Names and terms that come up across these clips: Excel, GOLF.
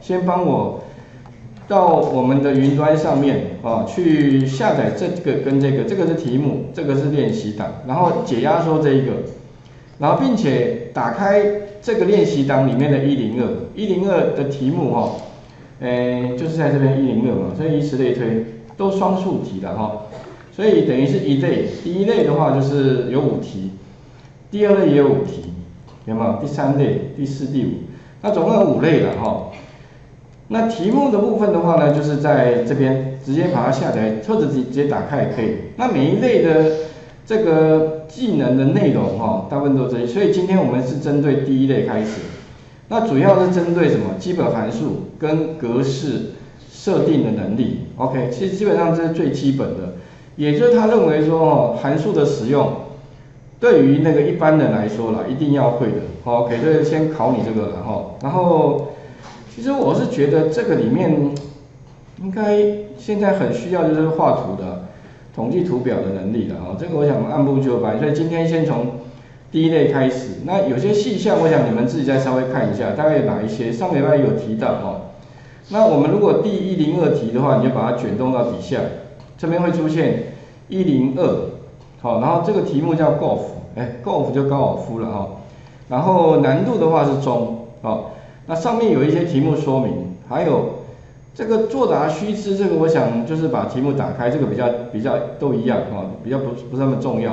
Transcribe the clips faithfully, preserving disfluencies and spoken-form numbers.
先帮我到我们的云端上面啊，去下载这个跟这个，这个是题目，这个是练习档，然后解压缩这一个，然后并且打开这个练习档里面的一零二，一零二的题目哈，诶、欸，就是在这边一零二嘛，所以以此类推，都双数题的哈，所以等于是一类，第一类的话就是有五题，第二类也有五题，有没有？第三类、第四、第五，那总共有五类了哈。 那题目的部分的话呢，就是在这边直接把它下载，或者直接打开也可以。那每一类的这个技能的内容哈、哦，大部分都这些。所以今天我们是针对第一类开始。那主要是针对什么？基本函数跟格式设定的能力。OK， 其实基本上这是最基本的，也就是他认为说哦，函数的使用对于那个一般人来说啦，一定要会的。OK， 所以先考你这个了哈，然后。 其实我是觉得这个里面应该现在很需要就是画图的、统计图表的能力了哈。这个我想按部就班，所以今天先从第一类开始。那有些细项，我想你们自己再稍微看一下，大概有哪一些？上礼拜有提到哈。那我们如果第一零二题的话，你就把它卷动到底下，这边会出现一零二，好，然后这个题目叫 golf， 哎 ，golf 就高尔夫了哈。然后难度的话是中，好。 那上面有一些题目说明，还有这个作答须知，这个我想就是把题目打开，这个比较比较都一样啊，比较不不是那么重要。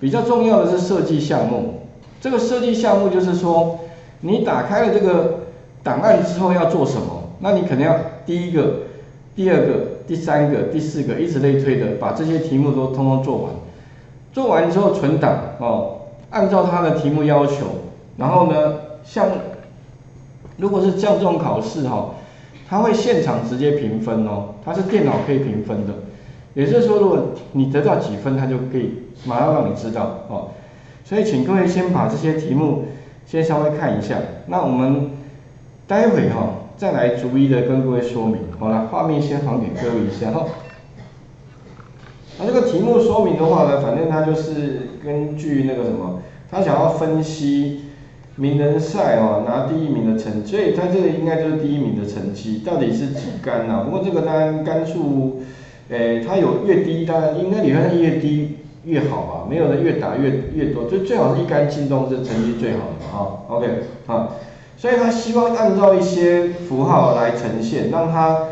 比较重要的是设计项目，这个设计项目就是说你打开了这个档案之后要做什么，那你可能要第一个、第二个、第三个、第四个，以此类推的，把这些题目都通通做完。做完之后存档哦，按照它的题目要求，然后呢像。 如果是像这种考试哈、哦，它会现场直接评分哦，它是电脑可以评分的，也就是说，如果你得到几分，它就可以马上让你知道哦。所以请各位先把这些题目先稍微看一下，那我们待会哈、哦、再来逐一的跟各位说明。好了，画面先还给各位一下哈。那这个题目说明的话呢，反正它就是根据那个什么，它想要分析。 名人赛哦，拿第一名的成绩，所以他这个应该就是第一名的成绩，到底是几杆啊？不过这个当然杆数，诶、欸，它有越低，当然应该理论上越低越好吧，没有人越打越越多，就最好是一杆进洞是成绩最好的啊。OK， 啊，所以他希望按照一些符号来呈现，让他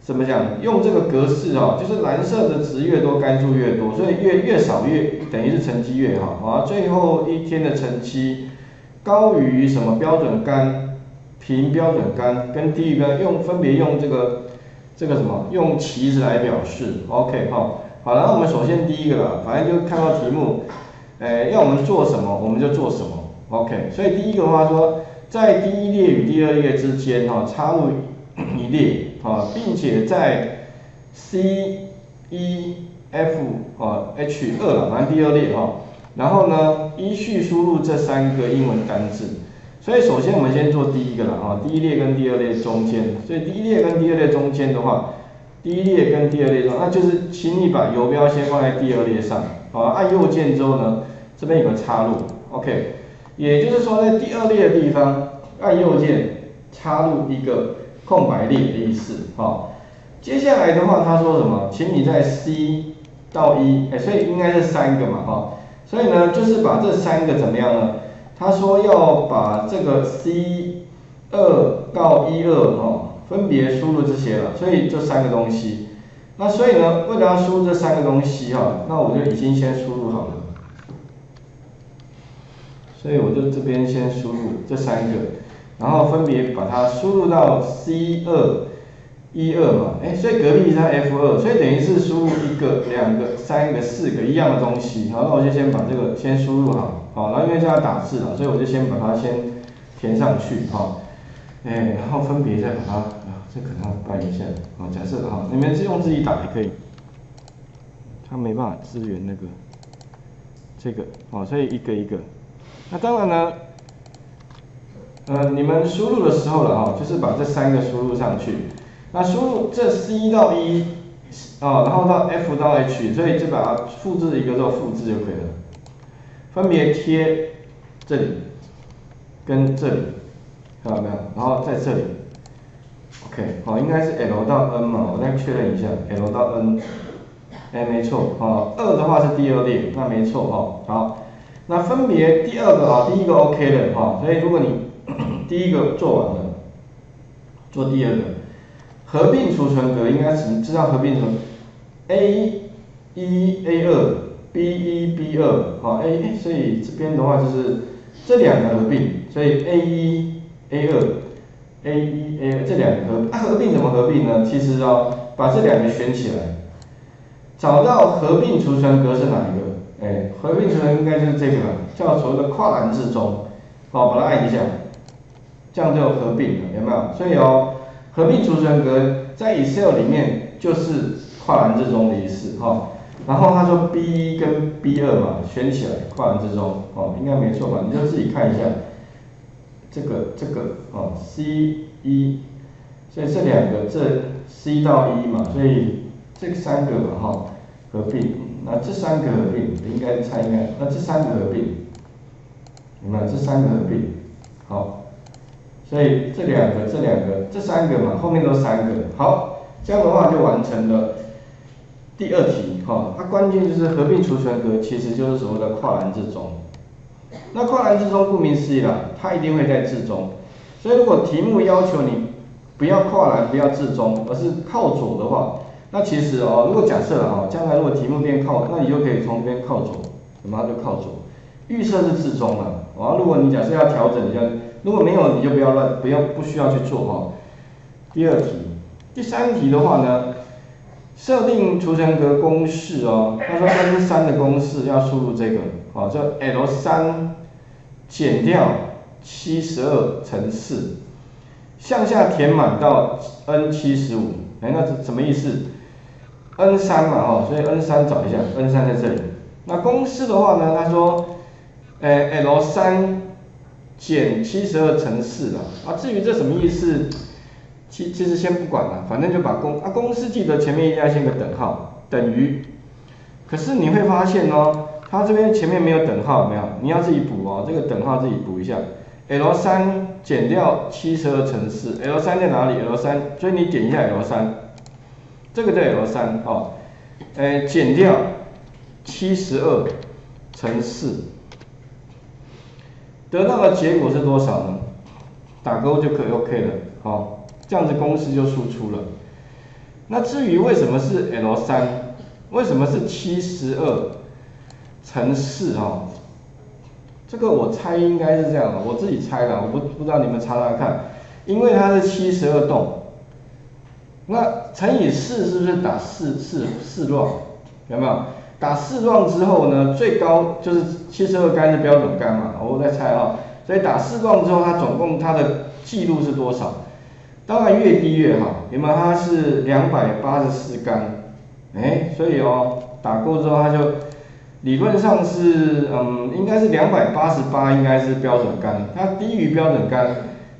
怎么讲？用这个格式哦，就是蓝色的值越多，杆数越多，所以越越少越等于是成绩越好啊。最后一天的成绩。 高于什么标准杆、平标准杆跟低于杆用分别用这个这个什么用旗子来表示 ，OK 哈，好了，那我们首先第一个了，反正就看到题目，诶，要我们做什么我们就做什么 ，OK， 所以第一个的话说，在第一列与第二列之间哈插入一列啊，并且在 C 一 F 啊 H 二了，反正第二列哈。 然后呢，依序输入这三个英文单字。所以首先我们先做第一个了啊，第一列跟第二列中间。所以第一列跟第二列中间的话，第一列跟第二列中，那就是请你把游标先放在第二列上，好，按右键之后呢，这边有个插入 ，OK。也就是说，在第二列的地方按右键插入一个空白列的意思，好。接下来的话，他说什么？请你在 C 到 E， 哎，所以应该是三个嘛，哈。 所以呢，就是把这三个怎么样呢？他说要把这个 C 二到 E 二哦，分别输入这些了，所以这三个东西。那所以呢，为了要输入这三个东西哈、哦，那我就已经先输入好了。所以我就这边先输入这三个，然后分别把它输入到 C 二、E 二嘛，哎，所以隔壁是 F 二，所以等于是输入一个、两个、三个、四个一样的东西。好，那我就先把这个先输入好，好，然后因为是要打字了，所以我就先把它先填上去，哈，哎，然后分别再把它，啊，这可能要搬一下，好，假设哈，你们是用自己打也可以，它没办法支援那个，这个，哦，所以一个一个，那当然呢，呃，你们输入的时候了哈，就是把这三个输入上去。 那输入这 C 到 E， 哦，然后到 F 到 H， 所以就把它复制一个之后复制就可以了，分别贴这里跟这里，看到没有？然后在这里， OK， 好，应该是 L 到 N 嘛，我再确认一下 ，L 到 N， 哎，没错，好，二的话是第二列，那没错哈，好，那分别第二个啊，第一个 OK 的哈，所以如果你第一个做完了，做第二个，合并储存格应该是知道合并储存 A 一 A 二 B 一 B 二，好 A， 所以这边的话就是这两个合并，所以 A 一 A 二。 A 一 A 二这两个合、啊、合并怎么合并呢？其实哦，把这两个选起来，找到合并储存格是哪一个？哎，合并储存应该就是这个了，叫所谓的跨栏置中。好、哦，把它按一下，这样就合并了，有没有？所以哦，合并储存格在 Excel 里面就是跨栏置中的意思哈、哦。然后他说 B 一跟 B 二嘛，选起来跨栏置中，哦，应该没错吧？你就自己看一下。 这个这个哦 ，C 一，所以这两个这 C 到一嘛，所以这三个嘛哈合并，那这三个合并应该猜应该，那这三个合并，有没有？这三个合并，好，所以这两个这两个这三个嘛，后面都三个，好，这样的话就完成了第二题哈。它、哦啊、关键就是合并储存格，其实就是所谓的跨栏置中。 那跨栏置中，顾名思义啦，它一定会在置中。所以如果题目要求你不要跨栏，不要置中，而是靠左的话，那其实哦，如果假设啊，将来如果题目变靠，那你就可以从这边靠左，那么它就靠左。预设是置中了，啊，如果你假设要调整一下，如果没有你就不要乱，不要不需要去做哈。第二题，第三题的话呢，设定储存格公式哦，他说N 三的公式要输入这个。 好，这 L 三减掉七十二乘四，向下填满到 N 七十五，哎，那是什么意思 ？N 三嘛，哈，所以 N 三找一下 ，N 三在这里。那公式的话呢，他说，哎 ，L 三减七十二乘四啦。啊，至于这什么意思，其其实先不管了，反正就把公啊公式记得前面一定要先个等号，等于。可是你会发现哦。 它这边前面没有等号，没有，你要自己补哦。这个等号自己补一下。L 三减掉七十二乘四 ，L 三在哪里 ？L 三，所以你点一下 L 三，这个叫 L 三哦。哎，减掉七十二乘四，得到的结果是多少呢？打勾就可以 OK 了，好、哦，这样子公式就输出了。那至于为什么是 L 三，为什么是七十二？ 乘四哦，这个我猜应该是这样的，我自己猜的，我不不知道你们查查看，因为它是七十二栋，那乘以四是不是打四四四 run 有没有？打四 run 之后呢，最高就是七十二杆是标准杆嘛，我在猜哈、哦，所以打四 run 之后，它总共它的记录是多少？当然越低越好，有没有？它是两百八十四杆，哎，所以哦，打勾之后它就。 理论上是，嗯，应该是两百八十八，应该是标准杆，它低于标准杆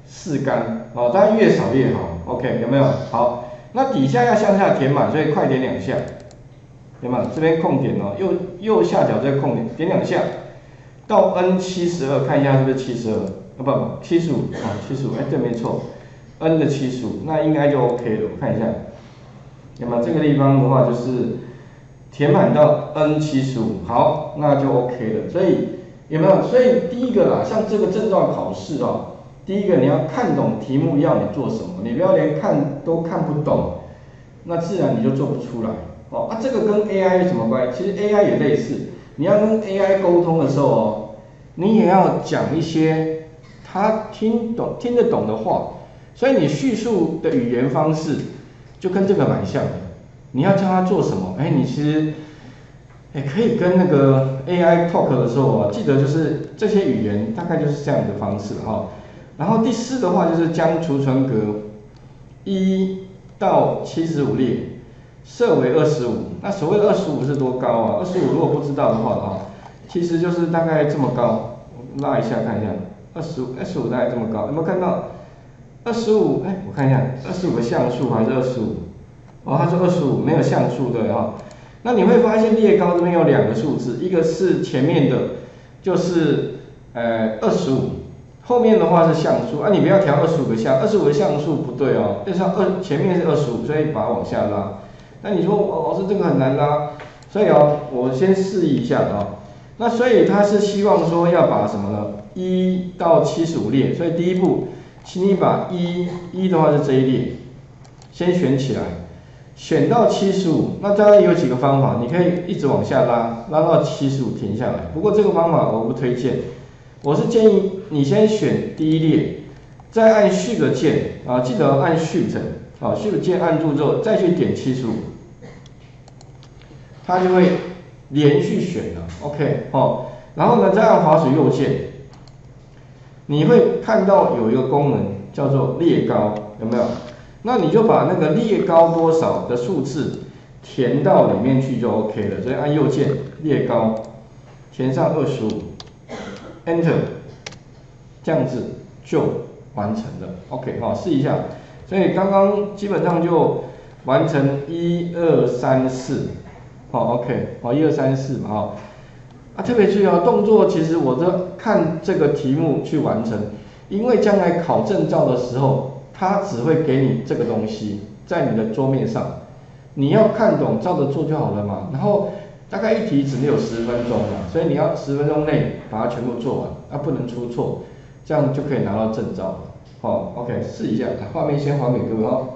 四杆，哦，当然越少越好 ，OK， 有没有？好，那底下要向下填满，所以快点两下，有没有？这边空点哦，右右下角这个空点，点两下，到 N 七十二， 看一下是不是七十二？啊，不不， 七十五， 啊， 七十五， 哎，对，没错 ，N 的七十五，那应该就 OK 了，我看一下，那么这个地方的话就是。 填满到 N 七十五， 好，那就 OK 了。所以有没有？所以第一个啦，像这个证照考试哦，第一个你要看懂题目要你做什么，你不要连看都看不懂，那自然你就做不出来哦。啊，这个跟 A I 有什么关系？其实 A I 也类似，你要跟 A I 沟通的时候哦，你也要讲一些他听懂、听得懂的话，所以你叙述的语言方式就跟这个蛮像的。 你要教他做什么？哎，你其实，哎，可以跟那个 A I talk 的时候啊，记得就是这些语言大概就是这样的方式哈、哦。然后第四的话就是将储存格一到七十五列设为二十五。那所谓的二十五是多高啊？ 二十五如果不知道的话啊，其实就是大概这么高，我拉一下看一下， 二十五， 二十五大概这么高，有没有看到？ 二十五， 哎，我看一下， 二十五个像素还是 二十五？ 哦，它是二十五，没有像素对哈、哦。那你会发现列高这边有两个数字，一个是前面的，就是呃 二十五，后面的话是项数啊，你不要调二十五个项，二十五个项数不对哦，要像二前面是二十五，所以把它往下拉。那你说老师这个很难拉，所以哦，我先示意一下哦。那所以他是希望说要把什么呢？一到七十五列，所以第一步，请你把一一的话是这一列，先选起来。 选到七十五，那当然有几个方法，你可以一直往下拉，拉到七十五停下来。不过这个方法我不推荐，我是建议你先选第一列，再按 Shift 键啊，记得按 Shift 啊 ，Shift 键按住之后，再去点七十五，它就会连续选了。OK 哦，然后呢，再按滑鼠右键，你会看到有一个功能叫做列高，有没有？ 那你就把那个列高多少的数字填到里面去就 OK 了，所以按右键列高，填上二十五 Enter， 这样子就完成了。OK 好，试一下。所以刚刚基本上就完成一二三四，好 OK 好一二三四嘛哈。啊，特别注意哦，动作其实我都看这个题目去完成，因为将来考证照的时候。 它只会给你这个东西在你的桌面上，你要看懂照着做就好了嘛。然后大概一题只能有十分钟嘛，所以你要十分钟内把它全部做完，啊不能出错，这样就可以拿到证照了。好，OK， 试一下，画面先还给各位哦。